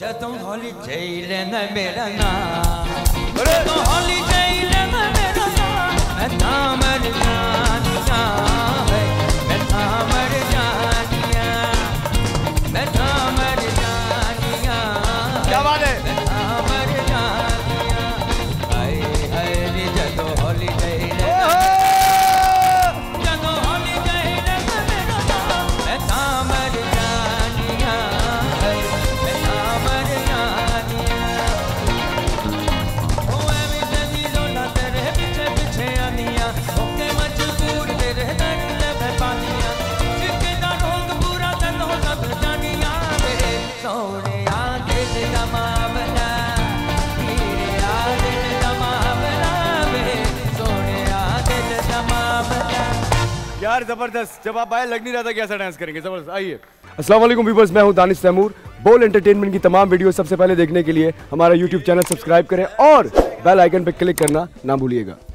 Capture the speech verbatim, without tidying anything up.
जब तुम होली जैले न मेरा नाम, जब तुम होली जैले न मेरा नाम, मैं तामर जानिया है, मैं तामर जानिया, मैं तामर जानिया, क्या बात है, मैं तामर जानिया, हाय हाय जब तुम होली जैले, जब तुम होली जैले न मेरा नाम, मैं तामर जानिया है, मैं तामर जानिया, ओए मेरे दिलों ना तेरे पीछे पीछे आनिया, ओके मजबूर तेरे दर लबे पानिया, जिसके दांत होंगे पूरा तन हो सब जानिया मेरे सोने आगे से जमावना, मेरे आगे से जमावना मेरे सोने आगे से जमावना। यार जबरदस्त, जब आप आए लग नहीं रहा था कैसा डांस करेंगे, जबरदस्त। आइए, अस्सलाम वालेकुम व्यूअर्स, मैं हूं दानिश तैमूर। बोल एंटरटेनमेंट की तमाम वीडियो सबसे पहले देखने के लिए हमारा यूट्यूब चैनल सब्सक्राइब करें और बेल आइकन पर क्लिक करना ना भूलिएगा।